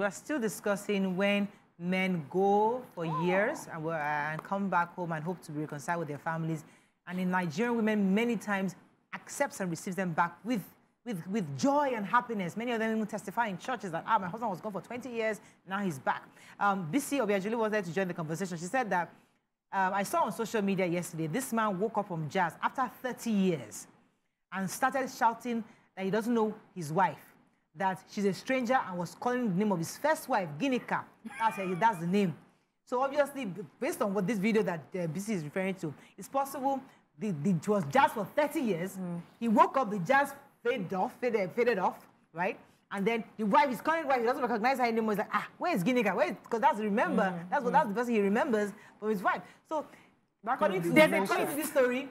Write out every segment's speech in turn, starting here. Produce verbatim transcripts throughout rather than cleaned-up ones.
We're still discussing when men go for oh. years and, uh, and come back home and hope to be reconciled with their families. And in Nigerian women, many times accepts and receives them back with, with, with joy and happiness. Many of them even testify in churches that, ah, my husband was gone for twenty years, now he's back. Um, Bisi Obiajulu was there to join the conversation. She said that, um, I saw on social media yesterday, this man woke up from jazz after thirty years and started shouting that he doesn't know his wife, that she's a stranger, and was calling the name of his first wife, Ginika. That's, her, that's the name. So obviously, based on what this video that uh, Bisi is referring to, it's possible the, the, it was jazz for thirty years. Mm. He woke up, the jazz faded off, faded, faded off, right? And then the wife is calling wife. He doesn't recognize her anymore. He's like, ah, where's Ginika? Where? Because that's remember. Mm. That's what mm. that's the person he remembers from his wife. So according to, according to this story,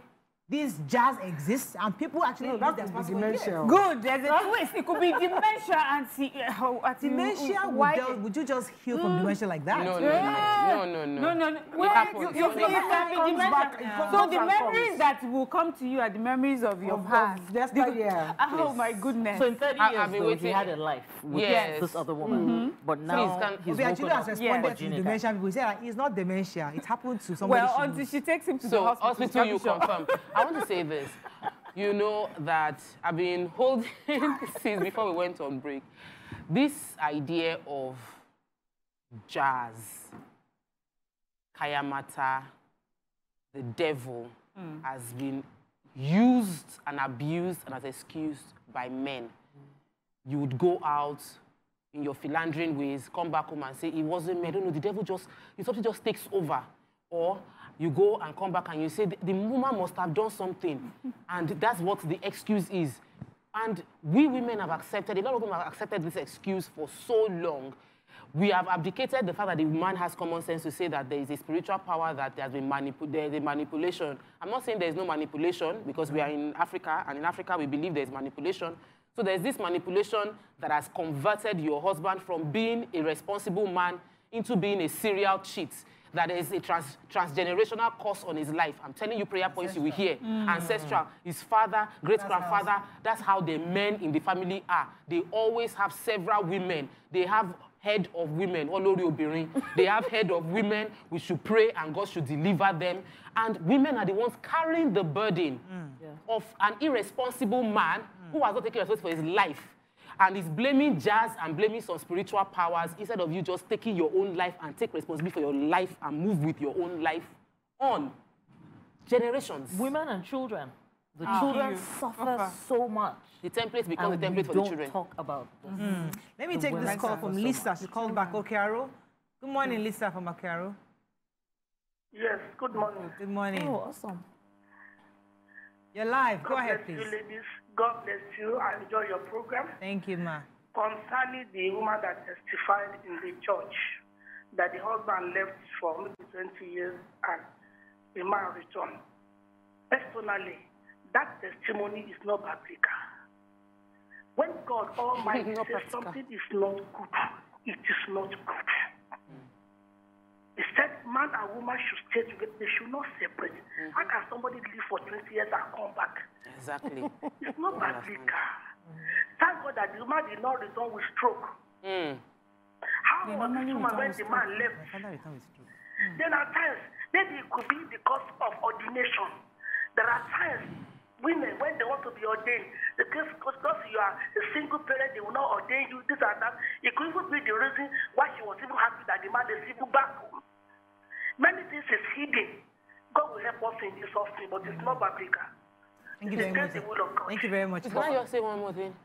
this jazz exists, and people actually no, that could be dementia. Good, there's a twist. It could be dementia and see how uh, dementia. Mm, why would, would you just heal mm. from dementia like that? No, no, yeah. no, no, no, no, no. Well, you, you, you feel it can be dementia. Yeah. So the memories that will come to you are the memories of your of, past. That's right. Yeah. Oh my goodness. So in thirty years, I, though, he had a life with yes. this other woman, mm-hmm. but now so he's actually has responded to dementia. People say it's not dementia. It happened to somebody. Well, until she takes him to the hospital. So hospital, you confirm. I want to say this. You know that I've been holding since before we went on break this idea of jazz, Kayamata, the devil, mm. has been used and abused and as excused by men. You would go out in your philandering ways, come back home and say, it wasn't me, I don't know, the devil just, it something just takes over. Or you go and come back and you say, the, the woman must have done something. And that's what the excuse is. And we women have accepted, a lot of women have accepted this excuse for so long. We have abdicated the fact that the man has common sense to say that there is a spiritual power, that there has been manipu there is a manipulation. I'm not saying there is no manipulation, because we are in Africa, and in Africa we believe there is manipulation. So there's this manipulation that has converted your husband from being a responsible man into being a serial cheat. That is a trans transgenerational curse on his life. I'm telling you, prayer points ancestral. You will hear. Mm. Ancestral, his father, great-grandfather, that's, that's how the men in the family are. They always have several women. They have head of women, Olori Obirin. They have head of women. We should pray and God should deliver them. And women are the ones carrying the burden mm. yeah. of an irresponsible man mm. who has not taken responsibility for his life. And is blaming jazz and blaming some spiritual powers instead of you just taking your own life and take responsibility for your life and move with your own life on. Generations. Women and children. The oh, children suffer okay. so much. The template becomes and the template for the children. Talk about this. Mm-hmm. Let me the take this call from Lisa. So she called back Okero. Good morning, mm-hmm. Lisa from Okero. Yes, good morning. Good morning. Oh, awesome. You're live. Go ahead, please. God bless you. I enjoy your program. Thank you, ma. Concerning the woman that testified in the church that the husband left for twenty years and the man returned. Personally, that testimony is not biblical. When God Almighty says practical. Something is not good, it is not good. Mm. He said man and woman should stay together. They should not separate. Mm-hmm. How can somebody live for twenty years and come back? Exactly. It's not biblical. Thank God that the woman did not return with stroke. Mm. How yeah, was no, this woman when the man left? Mm. Then at times, maybe it could be because of ordination. There are times women, when they want to be ordained, because, because you are a single parent, they will not ordain you, this and that. It could even be the reason why she was even happy that the man is even back home. Many things is hidden. God will help us in this offering, but it's not biblical. Thank you very much. Thank you very much. Can I just say one more thing?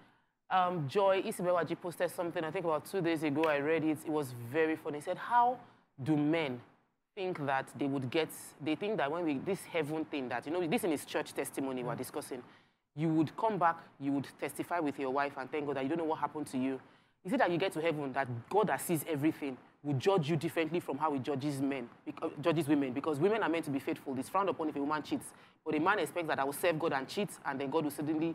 Um, Joy Isibewaji posted something, I think about two days ago, I read it. It was very funny. It said, how do men think that they would get, they think that when we, this heaven thing that, you know, this in his church testimony we're discussing, you would come back, you would testify with your wife and thank God that you don't know what happened to you. Is it that you get to heaven, that God that sees everything will judge you differently from how he judges men, uh, judges women, because women are meant to be faithful. It's frowned upon if a woman cheats. But a man expects that I will serve God and cheat, and then God will suddenly,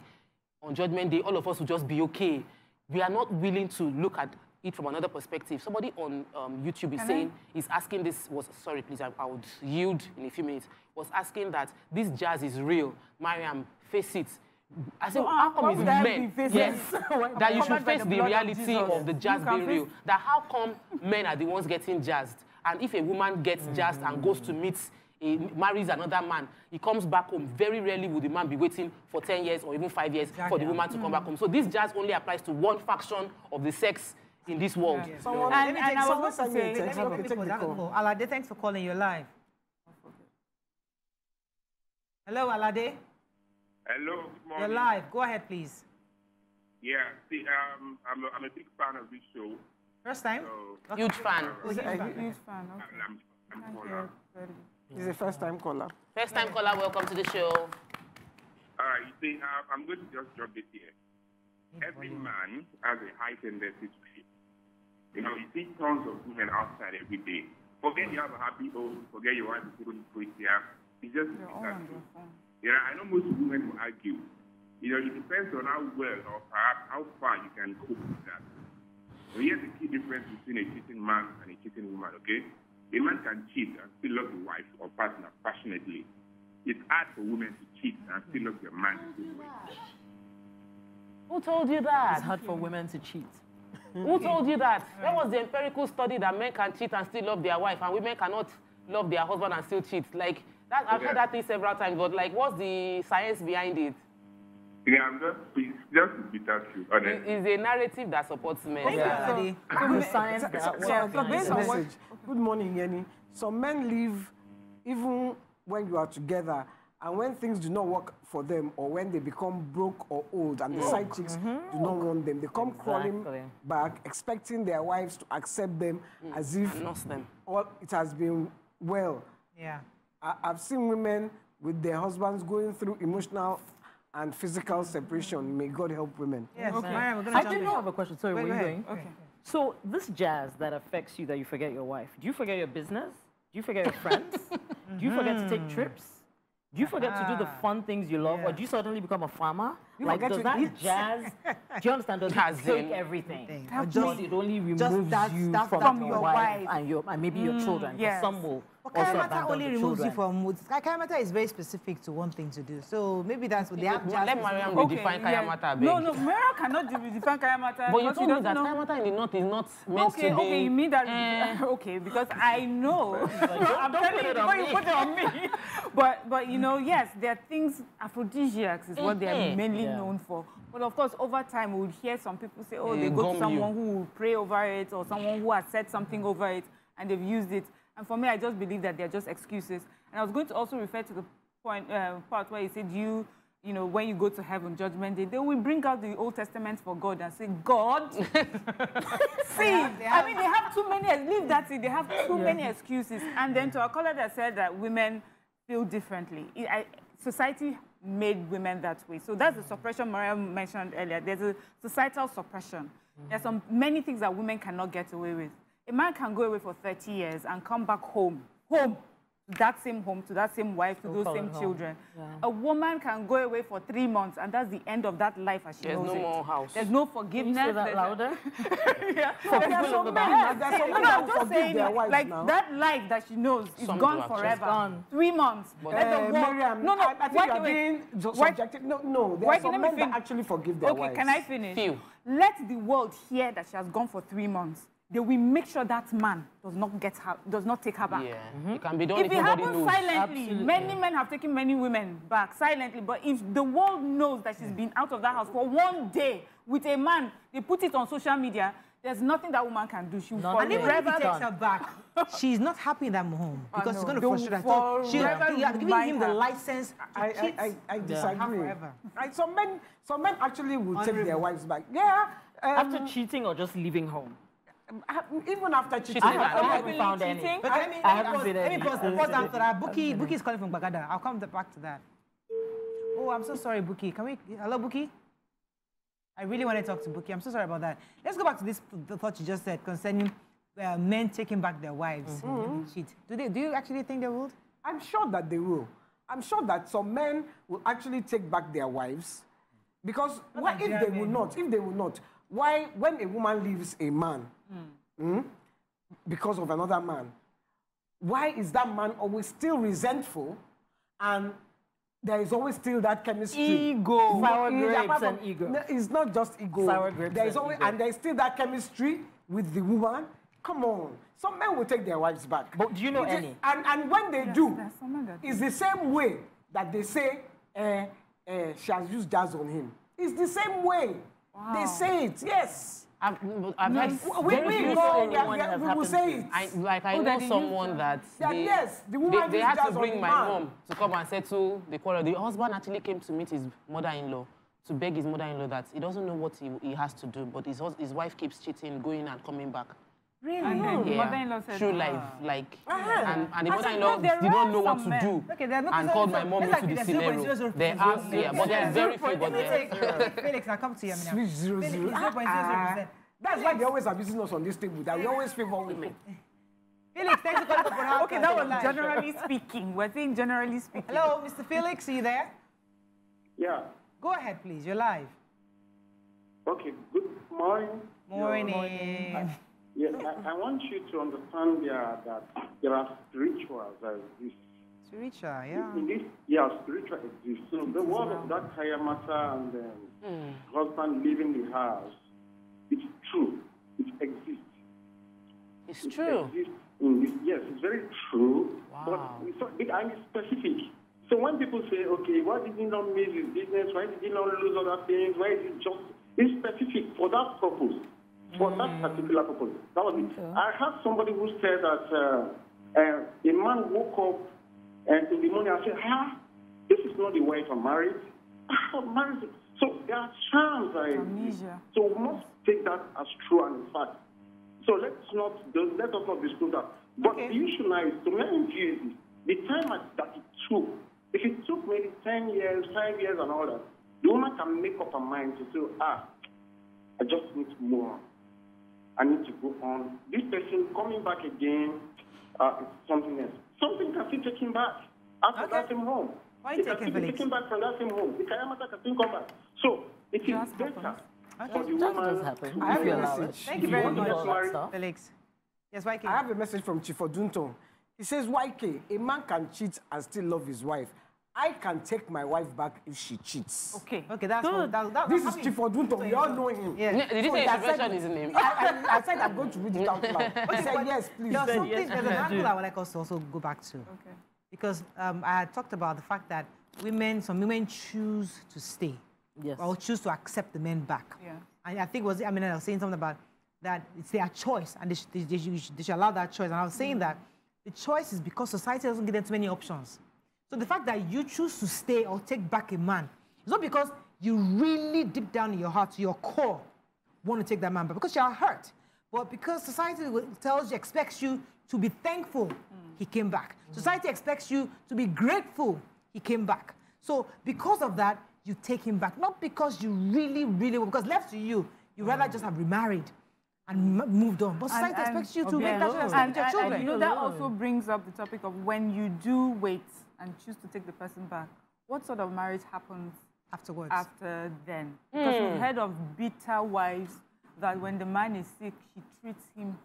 on judgment day, all of us will just be okay. We are not willing to look at it from another perspective. Somebody on um, YouTube is Can saying, I? is asking this, was, sorry, please, I, I would yield in a few minutes, was asking that this jazz is real. Miriam, face it. I said, so how come it's men? Yes, that you should face the, the reality of, of the jazz being real. That how come men are the ones getting jazzed? And if a woman gets mm. jazzed and goes to meet, a, marries another man, he comes back home. Very rarely would the man be waiting for ten years or even five years yeah, for the yeah. woman to mm. come back home. So this jazz only applies to one faction of the sex in this world. Yeah, yeah. So, yeah. And, and I was going to say, let me take that call. Alade, thanks for calling. You're live. Hello, Alade. Hello, good morning. You're live. Go ahead, please. Yeah, see, um, I'm, a, I'm a big fan of this show. First time? So, huge fan. Huge fan. Huge fan. Okay. I'm, I'm, I'm caller. He's a first-time caller. First-time yeah. caller, welcome to the show. All right, you see, uh, I'm going to just drop this here. Every man has a high tendency to hate. You know, you see tons of women outside every day. Forget you have a happy home, forget your wife is going here. It's just that true. You know, I know most women will argue. You know, it depends on how well or perhaps how far you can cope with that. So here's the key difference between a cheating man and a cheating woman, okay? A man can cheat and still love his wife or partner passionately. It's hard for women to cheat and still love their man the same way. Who told you that? It's hard for women to cheat. Who told you that? That was the empirical study that men can cheat and still love their wife and women cannot love their husband and still cheat. Like, That, I've yeah. heard that thing several times, but like, what's the science behind it? Yeah, I'm just, it's just a bit of truth, honestly. It, it's a narrative that supports men. Thank yeah. you, so, the science so, so, yeah, so based on what, good morning, Yenny. So men live even when you are together, and when things do not work for them, or when they become broke or old, and mm. the side chicks mm -hmm. do not want them, they come exactly. crawling back, expecting their wives to accept them mm. as if lost them. All it has been well. Yeah. I've seen women with their husbands going through emotional and physical separation. May God help women. Yes, okay. Miriam, we're gonna I didn't have a question. Sorry, wait, were you going? Okay. So this jazz that affects you, that you forget your wife, do you forget your business? Do you forget your friends? Do you forget to take trips? Do you forget ah, to do the fun things you love? Yeah. Or do you suddenly become a farmer? You like, does that eat? Jazz, do you understand, does it take everything? Or just, it only removes just that, you that, from, from your wife and, your, and maybe mm, your children. Yes. Some will but also Kayamata only removes children. You from moods. Kayamata is very specific to one thing to do. So maybe that's what they have. Well, let Miriam okay, redefine yeah. Kayamata. No, no, Miriam cannot redefine Kayamata. But you told me that Kayamata in the north is not meant okay, to be... Okay, okay, you mean that... Uh, okay, because I know... I'm telling you, but you put it on me. But, but you know, yes, there are things, aphrodisiacs is what they are mainly yeah. known for. But of course, over time, we'll hear some people say, oh, they mm, go to someone you. Who will pray over it or someone who has said something over it and they've used it. And for me, I just believe that they're just excuses. And I was going to also refer to the point, uh, part where he said, you, you know, when you go to heaven, judgment day, they will bring out the Old Testament for God and say, God, see, I mean, they have too many, leave that, they have too yeah. many excuses. And then to our caller that said that women feel differently. It, I, society made women that way. So that's the suppression Miriam mentioned earlier. There's a societal suppression. Mm-hmm. There's some many things that women cannot get away with. A man can go away for thirty years and come back home, home, to that same home, to that same wife, to we'll those same children. Yeah. A woman can go away for three months and that's the end of that life as she There's knows no it. More house. There's no forgiveness. Can you say that louder? yeah. For people in so the back. No, I'm just saying, like, now. That life that she knows is some gone forever. Gone. Three months. But uh, Miriam, no, no, I, I think you're being subjective. No, no, there are some men that actually forgive their wives. Okay, can I finish? Few. Let the world hear that she has gone for three months. They will make sure that man does not get her, does not take her back. Yeah, mm-hmm. It can be done if, if it happens knows. Silently. Absolutely. Many men have taken many women back silently. But if the world knows that she's been out of that house for one day with a man, they put it on social media. There's nothing that woman can do. She will fall. And even if he takes done. Her back, she's not happy in that home because oh, no. she's going to frustrate her. She's yeah. giving him the license. I, to cheat. I, I, I disagree. Yeah. Right, some men, some men actually will Unreal. Take their wives back. Yeah. Um, After cheating or just leaving home. Even after cheating, I haven't found any. But I mean, I haven't seen any. Pause after that. Bukky, Bukky is calling from Bagada. I'll come back to that. Oh, I'm so sorry, Bukky. Can we? Hello, Bukky. I really want to talk to Bukky. I'm so sorry about that. Let's go back to this the thought you just said concerning uh, men taking back their wives mm-hmm. when they cheat. Do they? Do you actually think they would? I'm sure that they will. I'm sure that some men will actually take back their wives because what if they will not? If they will not, why when a woman leaves a man? Mm. Mm? Because of another man, why is that man always still resentful and there is always still that chemistry. Ego. Sour grapes and ego. No, it's not just ego. Sour grapes there is always, and, and there is still that chemistry with the woman. Come on. Some men will take their wives back. But do you know any? And, and when they yes, do, it's the same way that they say, uh, uh, she has used jazz on him. It's the same way. Wow. They say it, yes. I've, I've yes. Had, we we, go, yeah, yeah, we will say it. I, like, I oh, know someone that, that they, yes, the woman they, they had to bring my man. mom to come and settle the quarrel. The husband actually came to meet his mother-in-law, to beg his mother-in-law that he doesn't know what he, he has to do, but his, his wife keeps cheating, going and coming back. Really? And then yeah. mother-in-law said, true life, like, uh-huh. and, and the mother-in-law did not know what to men. do okay, no and called my mom into like the scenario. They asked here, but there are very few. Felix, I'll come to you. That's why they always are abusing us on this table, that we always favor women. Felix, thanks for coming for Okay, that was generally speaking. We're saying generally speaking. Hello, Mister Felix, are you there? Yeah. Go ahead, please. You're live. Okay, good morning. Morning. Yes, I, I want you to understand yeah, that there are spirituals that exist. Spiritual, yeah. In this, yeah, spiritual exists. So the world of that Kayamata and the um, mm. husband leaving the house, it's true. It exists. It's it true? Exists in this, yes, it's very true. Wow. But it's not, it, I'm specific. So when people say, okay, why did he not miss his business? Why did he not lose other things? Why is it just... It's specific for that purpose. For that particular purpose, that was it. I heard somebody who said that uh, uh, a man woke up and in the morning I said, "Ah, this is not the wife I married. I'm married." So there are charms. Amnesia. So we must take that as true and in fact. So let's not let us not disclose that. But okay. The issue now is to many views the time that it took. If it took maybe ten years, five years, and all that, the woman can make up her mind to say, "Ah, I just need more. I need to go on. This person coming back again uh, is something else. Something can still take him back after okay. that same home. Why it can still be taken back from that same home. The Kayamata can still come back. So it is just better okay. for the woman. I have a message. Thank you very much, Felix. Yes, Y K. I have a message from Chief Odunto. He says, Y K, a man can cheat and still love his wife. I can take my wife back if she cheats. Okay, okay, that's good. What, that, that, this is Chief Odunto. We all know him. Yeah. Yeah, did you so say said, his name? I, I, I said I'm going to read it out loud. He said, but, yes, please. No, something, yes. There's an angle I would like us to also go back to. Okay. Because um, I had talked about the fact that women, some women choose to stay. Yes. Or choose to accept the men back. Yeah. And I think was, I mean, I was saying something about that it's their choice and they should, they, they should, they should allow that choice. And I was saying mm. that the choice is because society doesn't give them too many options. So the fact that you choose to stay or take back a man, it's not because you really deep down in your heart, your core, want to take that man, but because you are hurt. But because society tells you, expects you to be thankful, mm. he came back. Mm. Society expects you to be grateful, he came back. So because of that, you take him back. Not because you really, really, because left to you, you mm. rather just have remarried and moved on. But society and, expects and, you to yeah, make that choice and, your and, children. And, you know, that also brings up the topic of when you do wait and choose to take the person back, what sort of marriage happens afterwards? After then? Mm. Because we've heard of bitter wives that when the man is sick, she treats him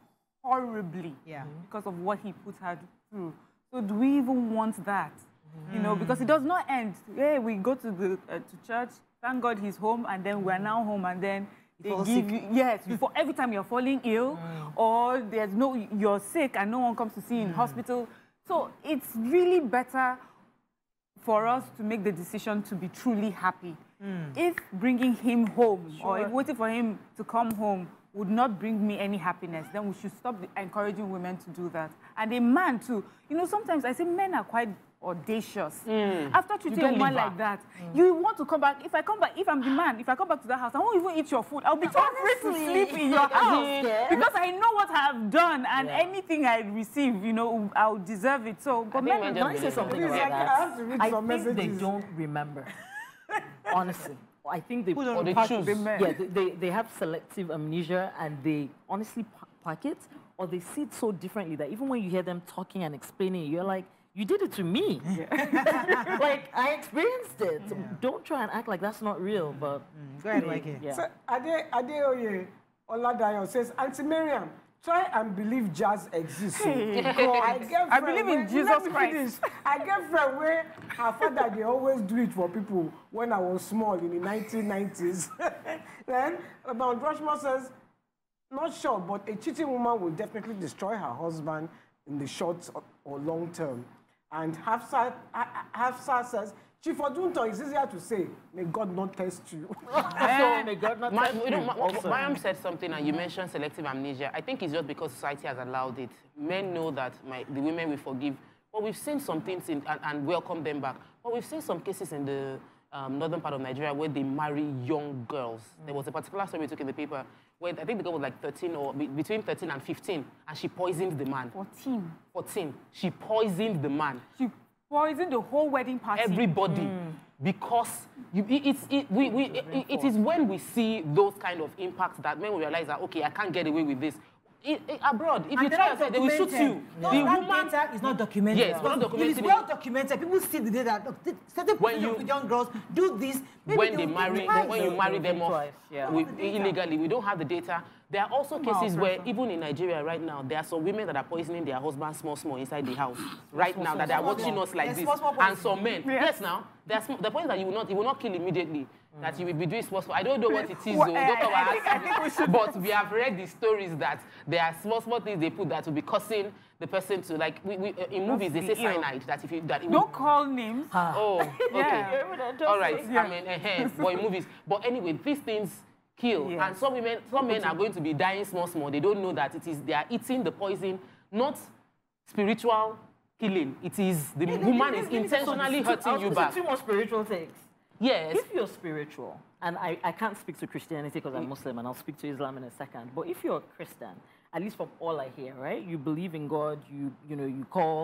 horribly yeah. mm. because of what he put her through. So do we even want that? Mm. You know, because it does not end. Hey, we go to the uh, to church, thank God he's home, and then we're now home, and then they give sick. you... Yes, before every time you're falling ill, mm. or there's no, you're sick and no one comes to see you in mm. hospital. So it's really better for us to make the decision to be truly happy. Mm. If bringing him home sure. or if waiting for him to come home would not bring me any happiness, then we should stop encouraging women to do that. And a man too. You know, sometimes I say men are quite audacious. Mm. After treating a woman like that, mm. you want to come back. If I come back, if I'm the man, if I come back to that house, I won't even eat your food. I'll be too free to sleep in your house because I know what I've done and yeah. anything I receive, you know, I'll deserve it. So, but men don't say something about like that. I, have to read I some think messages. They don't remember. Honestly, I think they, or they choose. Yeah, they, they they have selective amnesia and they honestly pack it, or they see it so differently that even when you hear them talking and explaining, you're like, you did it to me. Yeah. Like, I experienced it. Yeah. Don't try and act like that's not real, but... Mm. Go ahead, Y K. Yeah. So, Adeoye Ade Oladayo says, Auntie Miriam, Try and believe jazz exists. Hey. I, I believe in where, Jesus Christ. I get from where her father, they always do it for people when I was small in the nineteen nineties. Then Mount Rushmore says, not sure, but a cheating woman will definitely destroy her husband in the short or long term. And Hafsa, Hafsa says, Chief Odunto, it's easier to say, may God not test you. So, may God not test you. Miriam said something, and you mentioned selective amnesia. I think it's just because society has allowed it. Men know that my, the women will forgive. But we've seen some things in, and, and welcome them back. But we've seen some cases in the um, northern part of Nigeria where they marry young girls. Mm. There was a particular story we took in the paper where I think the girl was like thirteen or between thirteen and fifteen, and she poisoned the man. fourteen. fourteen. She poisoned the man. She poison the whole wedding party. Everybody. Mm. Because you, it, it's, it, we, we, it, it is when we see those kind of impacts that men realize that, okay, I can't get away with this. It, it, abroad, if and you try to, they will shoot you. No, the woman is not documented. Yes, not documented. It is well documented. People see the day that certain when you, young girls do this. Maybe when they, they marry, they, when you marry them off yeah. with, the illegally, we don't have the data. There are also no, cases where, even in Nigeria right now, there are some women that are poisoning their husbands small, small inside the house right small, now small, that they are watching small. us like yes, this, small, small, and some men. Yes, yes now. The point that you will not, you will not kill immediately, mm. that you will be doing small, small. I don't know what it is, well, though. I, don't I, I think, I think we but we have read the stories that there are small, small things they put that will be causing the person to, like, we, we, uh, in movies, they say Ill. cyanide. That if you, that it don't will, call names. Huh. Oh, okay. Yeah. All right, yeah. I mean, uh -huh. but in movies. But anyway, these things kill. Yes. And some women, some men are going to be dying small, small. They don't know that it is, they are eating the poison, not spiritual killing. It is, the yeah, woman is intentionally hurting you back. It's too much spiritual things. Yes. If you're spiritual, and I, I can't speak to Christianity because I'm Muslim, and I'll speak to Islam in a second, but if you're a Christian, at least from all I hear, right, you believe in God, you, you know, you call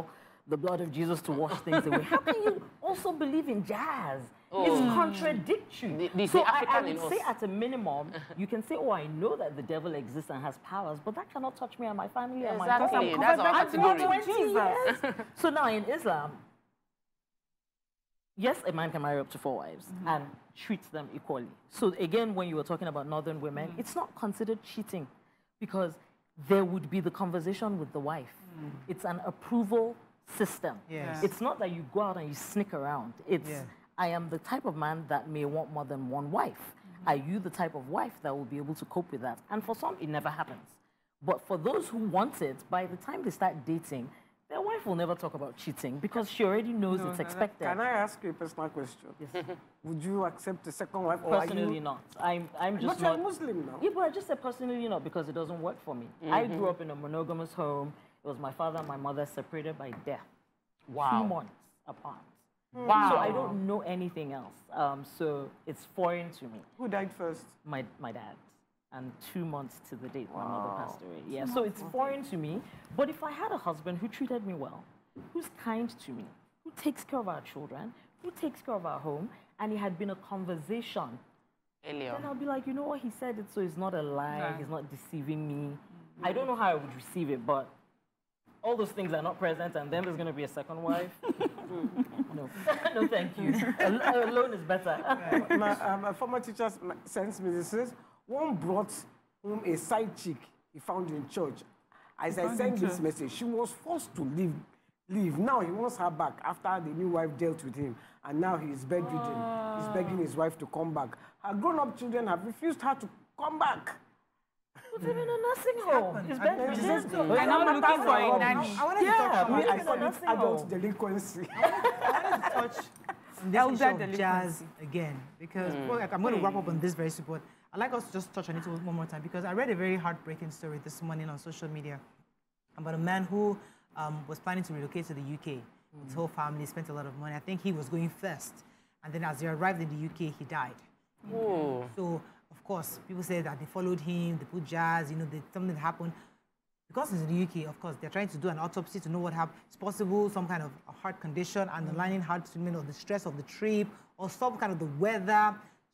the blood of Jesus to wash things away. How can you also believe in jazz? Oh. It's contradictory. The, the, so the I, I would say at a minimum, you can say, oh, I know that the devil exists and has powers, but that cannot touch me and my family yeah, and exactly. my daughter. That's our category. So now in Islam, yes, a man can marry up to four wives mm-hmm. and treat them equally. So again, when you were talking about northern women, mm-hmm. it's not considered cheating because there would be the conversation with the wife. Mm-hmm. It's an approval system. Yes. It's not that you go out and you sneak around. It's yeah. I am the type of man that may want more than one wife. Mm-hmm. Are you the type of wife that will be able to cope with that? And for some, it never happens. But for those who want it, by the time they start dating, their wife will never talk about cheating because she already knows no, it's expected. Can I ask you a personal question? Yes. Would you accept a second wife? Or personally, are you... not. I'm, I'm just but not. But you're Muslim now. Yeah, but I just said personally not because it doesn't work for me. Mm-hmm. I grew up in a monogamous home. It was my father and my mother separated by death. Wow. Two months apart. Wow. So I don't know anything else. Um, so it's foreign to me. Who died first? My, my dad. And two months to the date, wow. my mother passed away. Yeah, so it's foreign to me. But if I had a husband who treated me well, who's kind to me, who takes care of our children, who takes care of our home, and it had been a conversation, Elio. then I'll be like, you know what, he said it, so it's not a lie, yeah. he's not deceiving me. I don't know how I would receive it, but all those things are not present, and then there's going to be a second wife. No, no, thank you. Al alone is better. Yeah. My, uh, my former teacher sends me this. Says, one brought home a side chick he found in church. As he I sent this message, she was forced to leave. Leave now. He wants her back after the new wife dealt with him, and now he is bedridden. Oh. He's begging his wife to come back. Her grown-up children have refused her to come back. Put him in a nursing home. It's better. It's just, and I'm not looking for a nanny. I wanted yeah, to touch I call it adult delinquency. I wanted to touch this issue of jazz again, because mm. well, I'm going to wrap up on this very soon, but I'd like us to just touch on it one more time, because I read a very heartbreaking story this morning on social media about a man who um, was planning to relocate to the U K. Mm. His whole family spent a lot of money. I think he was going first, and then as he arrived in the U K, he died. Oh. So, of course, people say that they followed him, they put jazz, you know, they, something happened. Because it's in the U K, of course, they're trying to do an autopsy to know what happened. It's possible some kind of a heart condition, underlying heart treatment, or the stress of the trip, or some kind of the weather.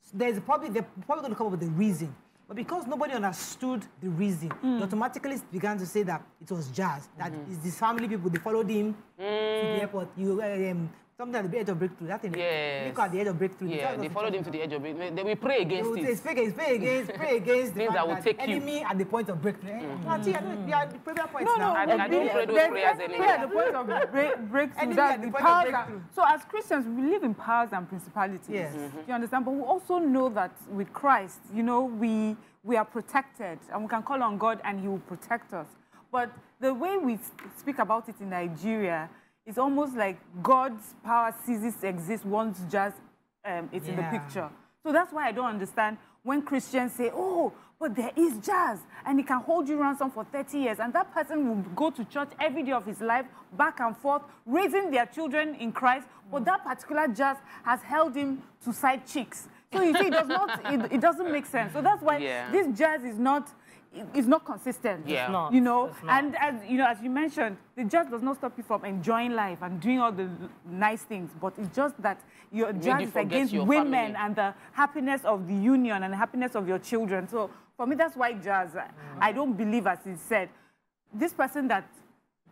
So there's probably, they're probably going to come up with a reason. But because nobody understood the reason, mm. they automatically began to say that it was jazz, that mm-hmm. it's these family people, they followed him mm. to the airport. You, um, Sometimes at the edge of breakthrough, that thing. Yeah. Look at the edge of breakthrough. Yeah, they followed him to the edge of breakthrough. They will pray against it. It's pray against, pray against, pray against. Things that will take you. Enemy at the point of breakthrough. No, I don't pray those prayers anymore. Yeah, the point of breakthrough. That's the power. So as Christians, we live in powers and principalities. Yes. You understand? But we also know that with Christ, you know, we we are protected, and we can call on God, and He will protect us. But the way we speak about it in Nigeria, it's almost like God's power ceases to exist once just um, it's yeah. in the picture. So that's why I don't understand when Christians say, oh, but there is jazz, and he can hold you ransom for thirty years, and that person will go to church every day of his life, back and forth, raising their children in Christ, but that particular jazz has held him to side chicks. So you see, it, does not, it, it doesn't make sense. So that's why yeah. this jazz is not... It's not consistent, yeah. it's not, you know, it's not. And as you know, as you mentioned, the jazz does not stop you from enjoying life and doing all the nice things, but it's just that your jazz is against women family. And the happiness of the union and the happiness of your children. So for me, that's why jazz, mm. I don't believe, as he said, this person that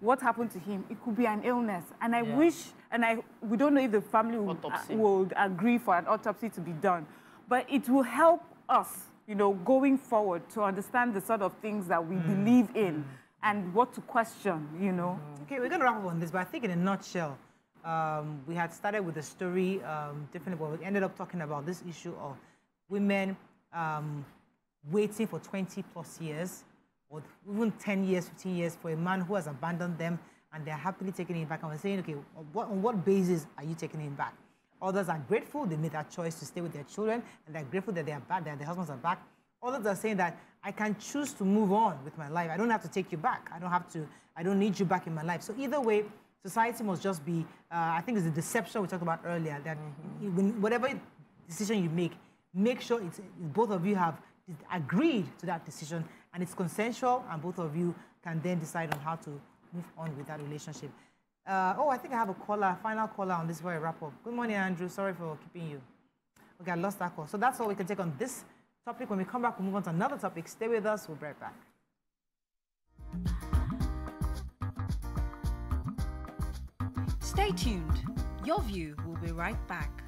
what happened to him, it could be an illness, and I yeah. wish, and I we don't know if the family would, uh, would agree for an autopsy to be done, but it will help us. You know, going forward to understand the sort of things that we mm. believe in mm. and what to question, you know. Okay, we're going to wrap up on this, but I think in a nutshell, um, we had started with the story, um, definitely, but we ended up talking about this issue of women um, waiting for twenty plus years or even ten years, fifteen years for a man who has abandoned them, and they're happily taking him back. And we're saying, okay, what, on what basis are you taking him back? Others are grateful they made that choice to stay with their children, and they're grateful that they are back, that their husbands are back. Others are saying that I can choose to move on with my life. I don't have to take you back. I don't have to. I don't need you back in my life. So either way, society must just be. Uh, I think it's the deception we talked about earlier. That mm-hmm. when, whatever decision you make, make sure it's both of you have agreed to that decision, and it's consensual, and both of you can then decide on how to move on with that relationship. Uh, oh, I think I have a caller, final caller on this very wrap-up. Good morning, Andrew. Sorry for keeping you. Okay, I lost that call. So that's all we can take on this topic. When we come back, we'll move on to another topic. Stay with us. We'll be right back. Stay tuned. Your View will be right back.